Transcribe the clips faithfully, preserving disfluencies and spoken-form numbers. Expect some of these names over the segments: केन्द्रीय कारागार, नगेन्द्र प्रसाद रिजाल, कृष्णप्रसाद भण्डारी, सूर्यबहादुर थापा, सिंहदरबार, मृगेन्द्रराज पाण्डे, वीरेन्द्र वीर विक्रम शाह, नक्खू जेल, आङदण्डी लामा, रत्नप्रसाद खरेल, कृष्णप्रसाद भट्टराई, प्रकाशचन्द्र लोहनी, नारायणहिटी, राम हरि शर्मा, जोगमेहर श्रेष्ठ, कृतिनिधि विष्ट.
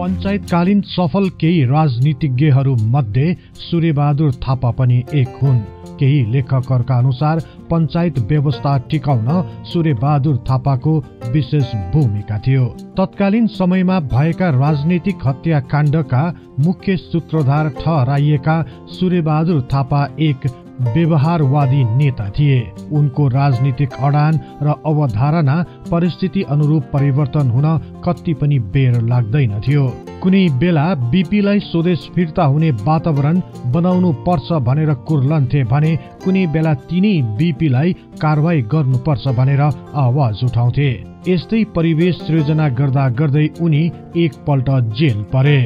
पञ्चायतकालीन सफल केही राजनीतिज्ञहरू मध्ये सूर्यबहादुर थापा पनि एक हुन्। केही लेखकहरूका अनुसार पंचायत व्यवस्था टिकाउन सूर्यबहादुर थापाको विशेष भूमिका थियो। तत्कालीन समयमा भएका राजनीतिक हत्याकाण्डका मुख्य सूत्रधार ठहराइएका सूर्यबहादुर थापा एक व्यवहारवादी नेता थिए। उनको राजनीतिक अडान र अवधारणा परिस्थिति अनुरूप परिवर्तन हुन कति पनि बेर लाग्दैन थियो। कुनै बेला बीपीलाई स्वदेश फिर्ता हुने वातावरण बनाउनु पर्छ भनेर कुर्लन्थे भने कुनै बेला तिनी बीपीलाई कारवाही गर्नुपर्छ भनेर आवाज उठाउँथे। यस्तै परिवेश सृजना गर्दा गर्दै उनी एकपल्ट जेल परे।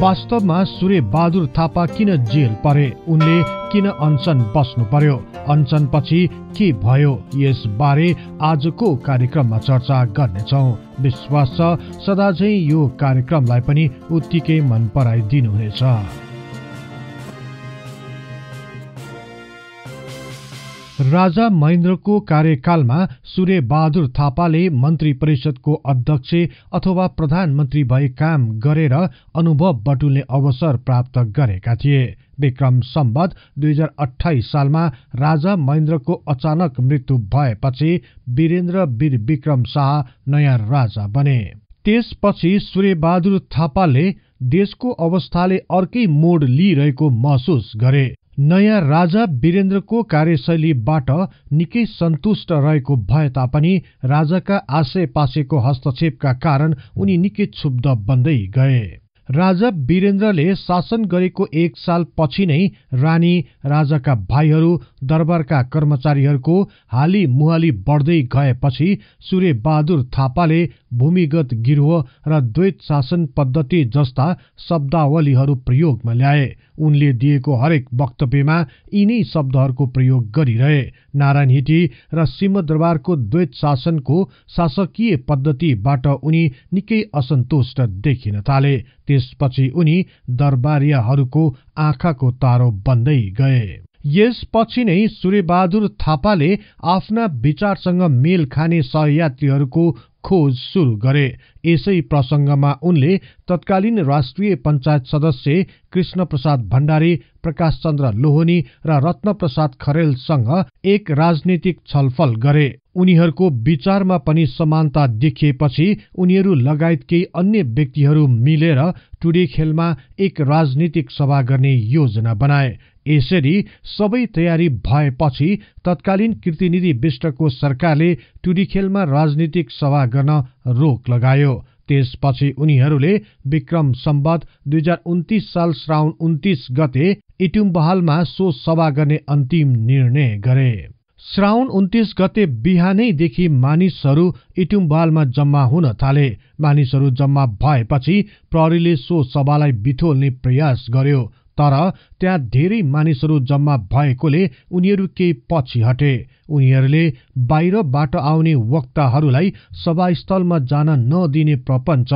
वास्तवमा सूर्यबहादुर थापा किन जेल परे, उनले किन अनसन बस्नु पर्यो, अनसन पछि के भयो, यस बारे आजको कार्यक्रममा चर्चा गर्नेछौं। विश्वास छ सदाझै यो कार्यक्रमलाई पनि उत्तिकै मन पराई दिनुहुनेछ। राजा महेन्द्रको कार्यकालमा सूर्यबहादुर थापाले मन्त्री परिषदको अध्यक्ष अथवा प्रधानमन्त्री भई काम गरेर अनुभव बटुल्ने अवसर प्राप्त गरेका थिए। विक्रम सम्वत दुई हजार अट्ठाइस सालमा राजा महेन्द्रको अचानक मृत्यु भएपछि वीरेन्द्र वीर विक्रम शाह नयाँ राजा बने। त्यसपछि सूर्यबहादुर थापाले देशको अवस्थाले अर्कै मोड लिइरहेको महसुस गरे। नयाँ राजा वीरेन्द्रको कार्यशैलीबाट निकै सन्तुष्ट रहेको भए तापनि राजाका आसेपासेको हस्तक्षेपका कारण उनी निकै क्षुब्ध बन्दै गए। राजा वीरेन्द्रले शासन गरेको एक साल पछि नै रानी, राजाका भाइहरू, दरबारका कर्मचारीहरूको हाली मुहाली बढ्दै गएपछि सूर्यबहादुर थापाले भूमिगत गिरोह र द्वैत शासन पद्धति जस्ता शब्दावलीहरू प्रयोगमा ल्याए। उनले दिएको हरेक वक्तव्यमा यिनै शब्दहरूको प्रयोग गरिरहे। नारायणहिटी र सिंहदरबारको द्वैत शासनको शासकीय पद्धतिबाट उनी निकै असन्तुष्ट देखिन थाले। त्यसपछि उनी दरबारियाहरूको आँखाको तारो बन्दै गए। यसपछि नै सूर्यबहादुर थापाले आफ्ना विचारसँग मेल खाने सहयात्रीहरूको खोज सुरु गरे। यसै प्रसंगमा उनले तत्कालीन राष्ट्रिय पंचायत सदस्य कृष्णप्रसाद भण्डारी, प्रकाशचन्द्र लोहनी र रत्नप्रसाद खरेलसँग एक राजनीतिक छलफल गरे। उनीहरूको विचारमा पनि समानता देखिएपछि उनीहरू लगायत केही अन्य व्यक्तिहरू मिलेर टुडेखेलमा एक राजनीतिक सभा गर्ने योजना बनाए। यसरी सबै तयारी भएपछि तत्कालीन कृतिनिधि विष्टको सरकारले टुडीखेलमा राजनीतिक सभा गर्न रोक लगायो। त्यसपछि उनीहरूले विक्रम सम्वत दुई हजार उन्तीस साल श्रावण उन्तीस गते इटुम्बहालमा सो सभा गर्ने अन्तिम निर्णय गरे। श्रावण उन्तीस गते बिहानैदेखि मानिसहरू इटुम्बहालमा जम्मा हुन थाले। मानिसहरू जम्मा भएपछि प्रहरीले सो सभालाई बिथोल्ने प्रयास गर्यो, तर त्यहाँ धेरै मानिसहरू जम्मा भएकोले उनीहरू केही पछि हटे। उनीहरूले बाहिरबाट आउने वक्ताहरूलाई सभास्थलमा जान नदिने प्रपञ्च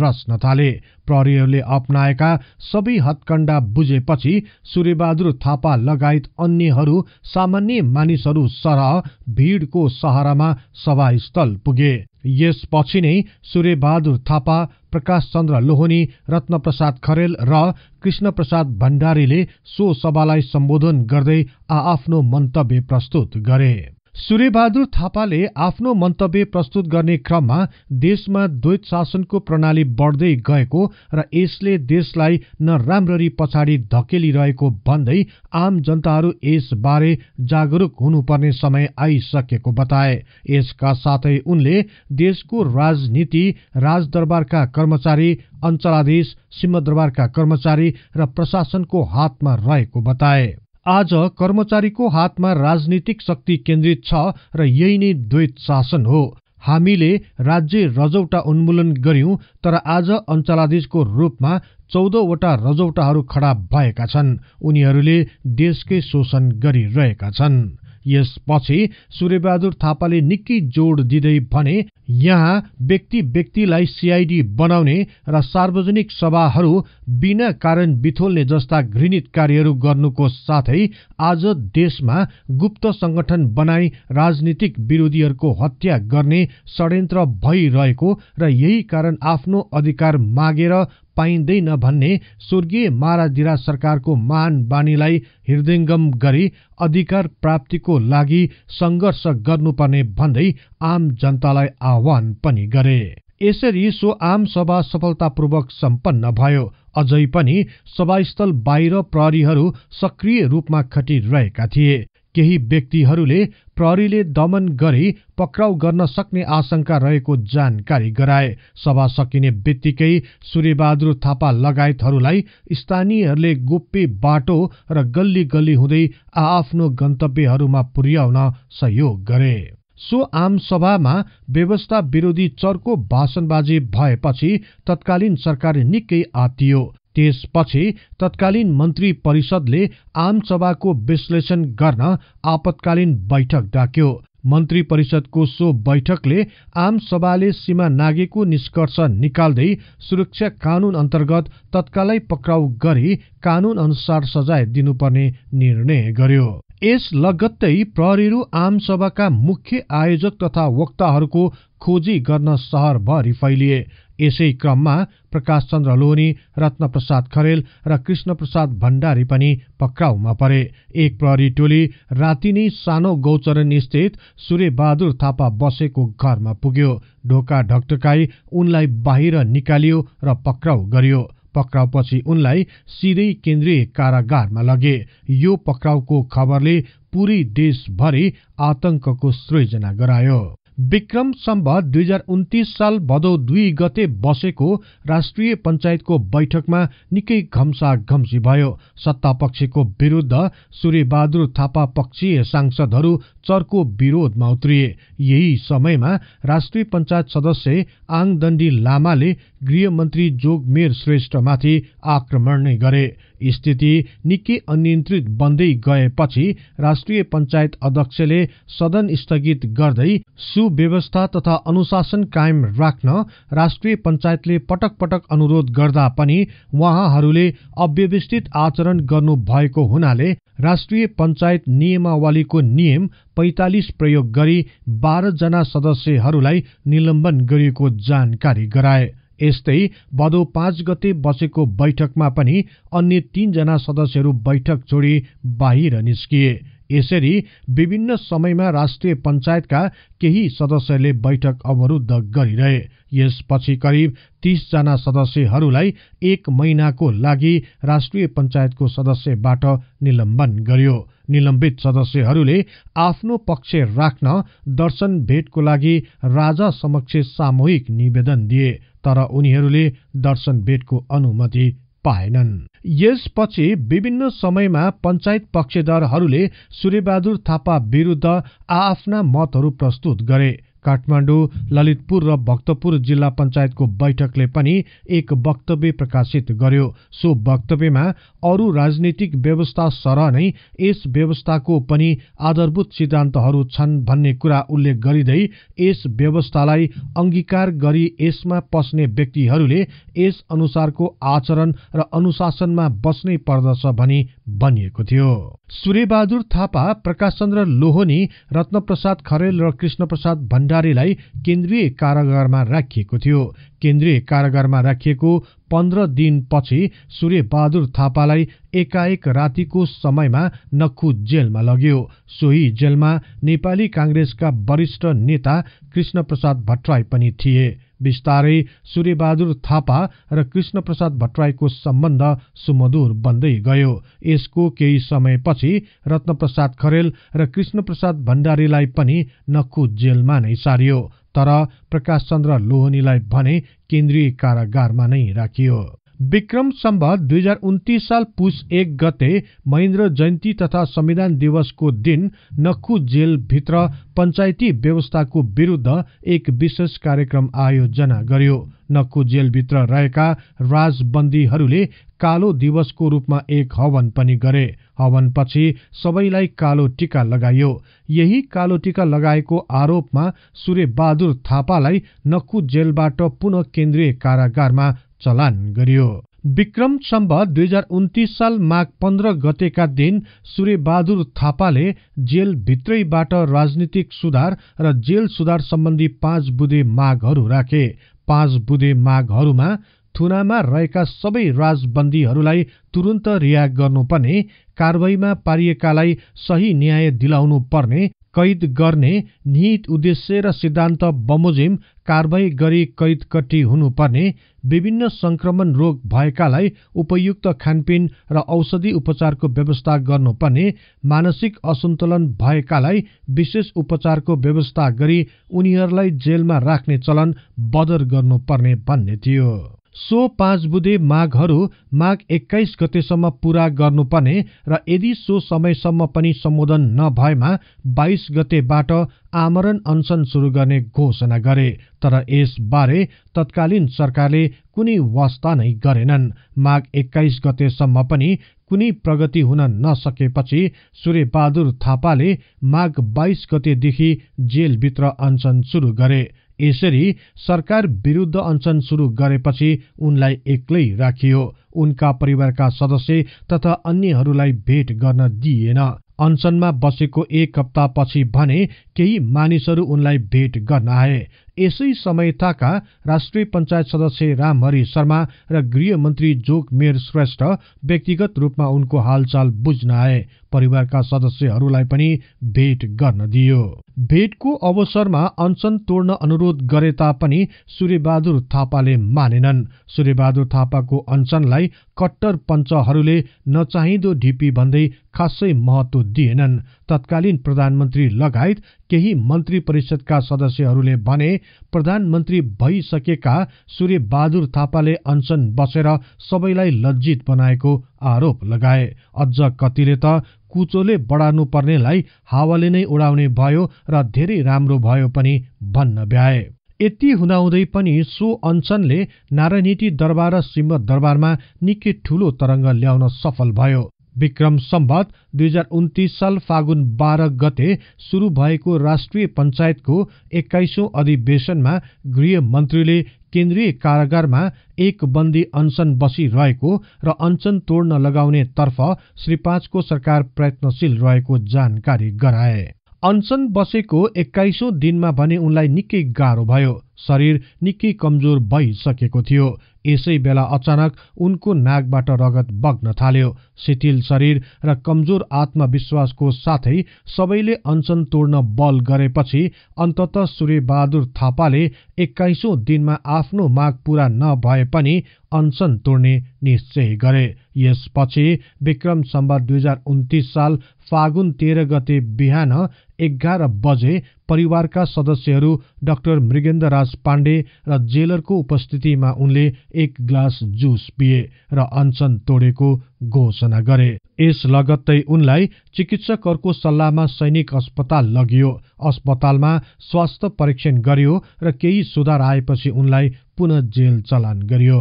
रच्न थाले। प्रहरीहरूले अपनाएका सबै हत्कण्डा बुझेपछि सूर्यबहादुर थापा लगायत अन्यहरू सामान्य मानिसहरू सरह भीडको सहारामा सभास्थल पुगे। यसपछि नै सूर्यबहादुर थापा, प्रकाशचन्द्र लोहनी, रत्नप्रसाद खरेल र कृष्णप्रसाद भण्डारीले सो सभालाई सम्बोधन गर्दै आआफ्नो मन्तव्य प्रस्तुत गरे। सूर्यबहादुर थापाले आफ्नो मन्तव्य प्रस्तुत गर्ने क्रममा देशमा द्वैत शासनको प्रणाली बढ्दै गएको र यसले देशलाई नराम्ररी पछाडि धकेलिरहेको भन्दै आम जनताहरू यसबारे जागरुक हुनुपर्ने समय आइसकेको बताए। यसका साथै उनले देशको राजनीति राजदरबारका कर्मचारी, अञ्चलाधीश, सिंहदरबारका कर्मचारी र प्रशासनको हातमा रहेको बताए। आज कर्मचारीको हातमा राजनीतिक शक्ति केन्द्रित छ र यही नै द्वैत शासन हो। हामीले राज्य रजौटा उन्मूलन गर्यौं, तर आज अञ्चलाधीशको रूपमा चौधवटा रजौटाहरू खडा भएका छन्। उनीहरूले देशकै शोषण गरिरहेका छन्। यसपछि सूर्यबहादुर थापाले निकै जोड दिँदै भने यहाँ व्यक्ति व्यक्तिलाई सीआईडी बनाउने र सार्वजनिक सभाहरू बिना कारण बिथोल्ने जस्ता घृणित कार्यहरू गर्नुको साथै आज देशमा गुप्त संगठन बनाई राजनीतिक विरोधीहरूको हत्या गर्ने षड्यन्त्र भइरहेको र यही कारण आफ्नो अधिकार मागेर पाइँदैन भन्ने स्वर्गीय महाराजधिराज सरकारको महान बानीलाई हृदयङ्गम गरी अधिकार प्राप्तिको लागि संघर्ष गर्नुपर्ने भन्दै आम जनतालाई आह्वान पनि गरे। यसरी सो आम सभा सफलतापूर्वक सम्पन्न भयो। अझै पनि सभास्थल बाहिर प्रहरीहरू सक्रिय रूपमा खटिरहेका थिए। केही व्यक्तिहरूले प्रहरीले दमन गरी पक्राउ गर्न सक्ने आशंका रहेको जानकारी गराए। सभा सकिने बित्तिकै सूर्यबहादुर थापा लगायतहरूलाई स्थानीयहरूले गोप्य बाटो र गल्ली गल्ली हुँदै आआफ्नो गन्तव्यहरूमा पुर्याउन सहयोग गरे। सो आम सभामा व्यवस्था विरोधी चर्को भाषणबाजी भएपछि तत्कालीन सरकार निकै आत्तियो। त्यसपछि तत्कालीन मन्त्री परिषदले आम सभाको विश्लेषण गर्न आपतकालीन बैठक डाक्यो। मन्त्री परिषदको सो बैठकले आम सभाले सीमा नाघेको निष्कर्ष निकाल्दै सुरक्षा कानून अन्तर्गत तत्कालै पक्राउ गरी कानून अनुसार सजाय दिनुपर्ने निर्णय गर्यो। यस लगत्तै प्रहरीहरू आम सभाका मुख्य आयोजक तथा वक्ताहरूको खोजी गर्न शहरभरि फैलिए। यसै क्रममा प्रकाशचन्द्र लोहनी, रत्नप्रसाद खरेल र कृष्णप्रसाद भण्डारी पनि पक्राउमा परे। एक प्रहरी टोली राति नै सानो गौचरण स्थित सूर्यबहादुर थापा बसेको घरमा पुग्यो। ढोका ढकढकाई उनलाई बाहिर निकालियो र पक्राउ गरियो। पक्राउपछि उनलाई सिधै केन्द्रीय कारागारमा लगे। यो पक्राउको खबरले पूरै देशभरि आतंकको सृजना गरायो। विक्रम सम्वत दुई हजार उन्तीस साल भदौ दुई गते बसेको राष्ट्रिय पञ्चायतको बैठकमा निकै घम्सा घम्सी भयो। सत्तापक्षको विरुद्ध सूर्यबहादुर थापा पक्षीय सांसदहरू चर्को विरोधमा उत्रिए। यही समयमा राष्ट्रिय पञ्चायत सदस्य आङदण्डी लामाले गृहमन्त्री जोगमेहर श्रेष्ठमाथि आक्रमण नै गरे। स्थिति निकै अनियन्त्रित बन्दै गएपछि राष्ट्रिय पञ्चायत अध्यक्षले सदन स्थगित गर्दै सुव्यवस्था तथा अनुशासन कायम राख्न राष्ट्रिय पञ्चायतले पटक पटक अनुरोध गर्दा पनि उहाँहरूले अव्यवस्थित आचरण गर्नु भएको हुनाले राष्ट्रिय पञ्चायत नियमावलीको नियम पैंतालीस प्रयोग गरी बाह्र जना सदस्यहरूलाई निलम्बन गरिएको जानकारी गराए। यस्तै भदौ पाँच गते बसेको बैठकमा पनि अन्य तीनजना सदस्यहरू बैठक छोडी बाहिर निस्किए। यसरी विभिन्न समयमा राष्ट्रिय पञ्चायतका केही सदस्यले बैठक अवरुद्ध गरिरहे। यसपछि करिब तीस जना सदस्यहरूलाई एक महिनाको लागि राष्ट्रिय पञ्चायतको सदस्यबाट निलम्बन गरियो। निलम्बित सदस्यहरूले आफ्नो पक्ष राख्न दर्शन भेटको लागि राजा समक्ष सामूहिक निवेदन दिए, तर उनीहरूले दर्शन भेटको अनुमति पाएनन्। यसपछि विभिन्न समयमा पञ्चायत पक्षधरहरूले सूर्यबहादुर थापा विरुद्ध आफ्ना मतहरू प्रस्तुत गरे। काठमाडौँ, ललितपुर र भक्तपुर जिल्ला पञ्चायतको बैठकले पनि एक वक्तव्य प्रकाशित गर्यो। सो वक्तव्यमा अरू राजनीतिक व्यवस्था सरह नै यस व्यवस्थाको पनि आधारभूत सिद्धान्तहरू छन् भन्ने कुरा उल्लेख गरिँदै यस व्यवस्थालाई अंगीकार गरी यसमा पस्ने व्यक्तिहरूले यस अनुसारको आचरण र अनुशासनमा बस्नै पर्दछ भनी भनिएको थियो। सूर्यबहादुर थापा, प्रकाशचन्द्र लोहनी, रत्नप्रसाद खरेल र कृष्णप्रसाद भण्डारी भण्डारीलाई केन्द्रीय कारागारमा राखिएको थियो। केन्द्रीय कारागारमा राखिएको पन्ध्र दिनपछि सूर्यबहादुर थापालाई एकाएक रातिको समयमा नक्खू जेलमा लग्यो। सोही जेलमा नेपाली कांग्रेसका वरिष्ठ नेता कृष्णप्रसाद भट्टराई पनि थिए। बिस्तारै सूर्यबहादुर थापा र कृष्णप्रसाद भट्टराईको सम्बन्ध सुमधुर बन्दै गयो। यसको केही समयपछि रत्नप्रसाद खरेल र कृष्णप्रसाद भण्डारीलाई पनि नक्खू जेलमा नै सारियो, तर प्रकाशचन्द्र लोहनीलाई भने केन्द्रीय कारागारमा नै राखियो। विक्रम सम्वत दुई हजार उन्तीस साल पुष एक गते महेन्द्र जयन्ती तथा संविधान दिवसको दिन नक्खू जेल भित्र पंचायती व्यवस्थाको विरुद्ध एक विशेष कार्यक्रम आयोजना गर्यो। नक्खू जेल भित्र रहेका राजबन्दीहरूले कालो दिवसको रूपमा एक हवन पनि गरे। हवनपछि सबैलाई कालो टीका लगाइयो। यही कालो टीका लगाएको आरोपमा सूर्यबहादुर थापालाई नक्खू जेलबाट पुनः केन्द्रीय कारागारमा चलान गरियो। विक्रम सम्वत दुई हजार उन्तीस साल माघ पन्ध्र गतेका दिन सूर्यबहादुर थापाले जेल भित्रैबाट राजनीतिक सुधार र जेल सुधार सम्बन्धी पाँच बुधे मागहरू राखे। पाँच बुधे मागहरूमा थुनामा रहेका सबै राजबन्दीहरूलाई तुरुन्त रिहा गर्नुपर्ने, कारवाहीमा पारिएकालाई सही न्याय दिलाउनु पर्ने, कैद गर्ने, निहित उद्देश्य र सिद्धान्त बमोजिम कारवाही गरी कैदकटी हुनुपर्ने, विभिन्न संक्रमण रोग भएकालाई उपयुक्त खानपिन र औषधि उपचारको व्यवस्था गर्नुपर्ने, मानसिक असन्तुलन भएकालाई विशेष उपचारको व्यवस्था गरी उनीहरूलाई जेलमा राख्ने चलन बदर गर्नुपर्ने भन्ने थियो। सो पाँच बुधे माघहरू माघ एक्काइस गतेसम्म पूरा गर्नुपर्ने र यदि सो समयसम्म पनि सम्बोधन नभएमा बाइस गतेबाट आमरण अनसन सुरु गर्ने घोषणा गरे। तर यसबारे तत्कालीन सरकारले कुनै वास्ता नै गरेनन्। माघ एक्काइस गतेसम्म पनि कुनै प्रगति हुन नसकेपछि सूर्यबहादुर थापाले माघ बाइस गतेदेखि जेलभित्र अनसन सुरु गरे। यसरी सरकार विरुद्ध अनसन सुरु गरेपछि उनलाई एक्लै राखियो। उनका परिवारका सदस्य तथा अन्यहरूलाई भेट गर्न दिइएन। अनसनमा बसेको एक हप्तापछि भने केही मानिसहरू उनलाई भेट गर्न आए। यसै समयताका राष्ट्रिय पञ्चायत सदस्य राम हरि शर्मा र गृहमन्त्री जोगमेहर श्रेष्ठ व्यक्तिगत रूपमा उनको हालचाल बुझ्न आए। परिवारका सदस्यहरूलाई पनि भेट गर्न दियो। भेटको अवसरमा अनसन तोड्न अनुरोध गरे तापनि सूर्यबहादुर थापाले मानेनन्। सूर्यबहादुर थापाको अनसनलाई कट्टर पञ्चहरूले नचाहिँदो ढिपी भन्दै खासै महत्त्व दिएनन्। तत्कालीन प्रधानमन्त्री लगायत केही मन्त्री परिषदका सदस्यहरूले भने प्रधानमन्त्री भइसकेका सूर्यबहादुर थापाले अनसन बसेर सबैलाई लज्जित बनाएको आरोप लगाए। अझ कतिले त कुचोले बढाउनु पर्नेलाई हावाले नै उडाउने भयो र धेरै राम्रो भयो पनि भन्न भ्याए। यति हुँदाहुँदै पनि सो अनसनले नारायणहिटी दरबार र सिंहदरबारमा निकै ठूलो तरङ्ग ल्याउन सफल भयो। विक्रम सम्वत दुई हजार उन्तीस साल फागुन बाह्र गते सुरु भएको राष्ट्रिय पञ्चायतको एक्काइसौं अधिवेशनमा गृहमन्त्रीले केन्द्रीय कारागारमा एक बन्दी अनसन बसिरहेको र अनसन तोड्न लगाउने तर्फ श्री पाँचको सरकार प्रयत्नशील रहेको जानकारी गराए। अनसन बसेको एक्काइसौं दिनमा भने उनलाई निकै गाह्रो भयो। शरीर निकै कमजोर भइसकेको थियो। यसै बेला अचानक उनको नाकबाट रगत बग्न थाल्यो। शिथिल शरीर र कमजोर आत्मविश्वासको साथै सबैले अनसन तोड्न बल गरेपछि अन्ततः सूर्यबहादुर थापाले एक्काइसौं दिनमा आफ्नो माग पूरा नभए पनि अनसन तोड्ने निश्चय गरे। यसपछि विक्रम सम्वत दुई हजार उन्तीस साल फागुन तेह्र गते बिहान एघार बजे परिवारका सदस्यहरू डाक्टर मृगेन्द्रराज पाण्डे र जेलरको उपस्थितिमा उनले एक ग्लास जुस पिए र अनसन तोडेको घोषणा गरे। यस लगत्तै उनलाई चिकित्सकहरूको सल्लाहमा सैनिक अस्पताल लगियो। अस्पतालमा स्वास्थ्य परीक्षण गरियो र केही सुधार आएपछि उनलाई पुनः जेल चलान गरियो।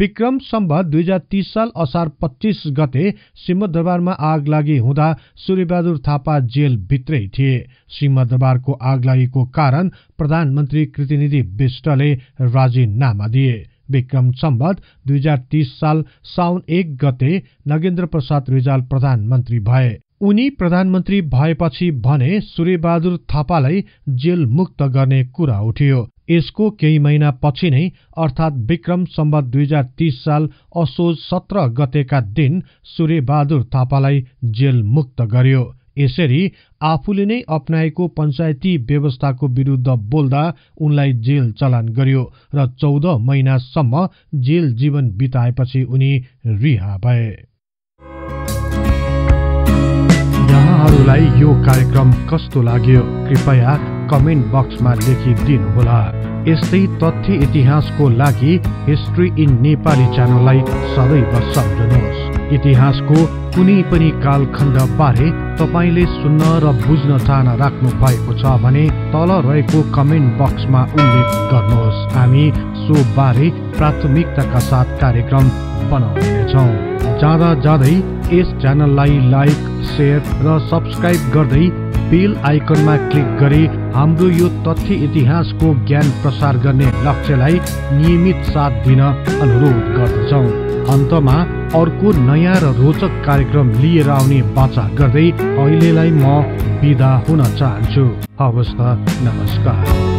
विक्रम सम्वत दुई हजार तीस साल असार पच्चीस गते सिंहदरबारमा आगलागी हुँदा सूर्यबहादुर थापा जेल भित्रै थिए। सिंहदरबारको आगलागीको कारण प्रधानमन्त्री कृतिनिधि विष्टले राजीनामा दिए। विक्रम सम्वत दुई हजार तीस साल साउन एक गते नगेन्द्र प्रसाद रिजाल प्रधानमन्त्री भए। उनी प्रधानमन्त्री भएपछि भने सूर्यबहादुर थापालाई जेल मुक्त गर्ने कुरा उठ्यो। यसको केही महिना पछि नै अर्थात् विक्रम सम्वत दुई हजार तीस साल असोज सत्र गतेका दिन सूर्यबहादुर थापालाई जेल मुक्त गरियो। यसरी आफूले नै अपनाएको पञ्चायती व्यवस्थाको विरुद्ध बोल्दा उनलाई जेल चलान गरियो र चौध महिनासम्म जेल जीवन बिताएपछि उनी रिहा भए। यहाँहरूलाई यो कार्यक्रम कस्तो लाग्यो कृपया कमेन्ट बक्समा लेखिदिनुहोला। यस्तै तथ्य इतिहासको लागि हिस्ट्री इन नेपाली च्यानललाई सदैव सम्झनुहोस्। इतिहासको कुनै पनि कालखण्ड बारे तपाईले सुन्न र बुझ्न चाहना राख्नु भएको छ भने तल रहेको कमेन्ट बक्समा उल्लेख गर्नुहोस्। हामी सो बारे प्राथमिकताका साथ कार्यक्रम बनाउनेछौँ। जाँदा जाँदै यस च्यानललाई लाइक, शेयर र सब्स्क्राइब गर्दै बेल आइकनमा क्लिक गरी हाम्रो यो तथ्य इतिहासको ज्ञान प्रसार गर्ने लक्ष्यलाई नियमित साथ दिन अनुरोध गर्दछौँ। अन्तमा अर्को नयाँ र रोचक कार्यक्रम लिएर आउने वाचा गर्दै अहिलेलाई म बिदा हुन चाहन्छु। हवस् त, नमस्कार।